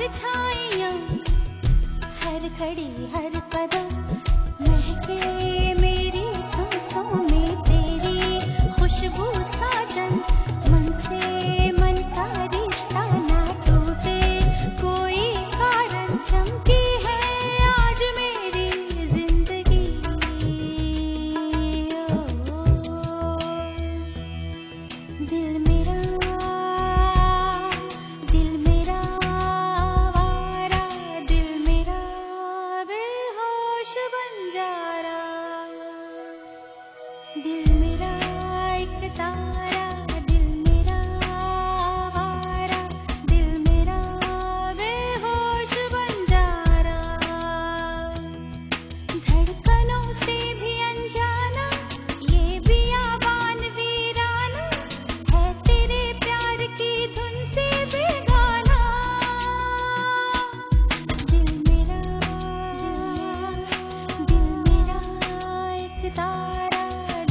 परछाइयां हर घड़ी हर कदम महके मेरी सांसों में तेरी खुशबू साजन मन से मन का रिश्ता ना टूटे कोई कारण चमकी है आज मेरी जिंदगी। दिल मेरा दिल मेरा एक तारा, दिल मेरा आवारा, दिल मेरा बेहोश बन जा रहा। धड़कनों से भी अनजाना ये बियाबान वीराना है तेरे प्यार की धुन से बेगाना। दिल मेरा एक तारा,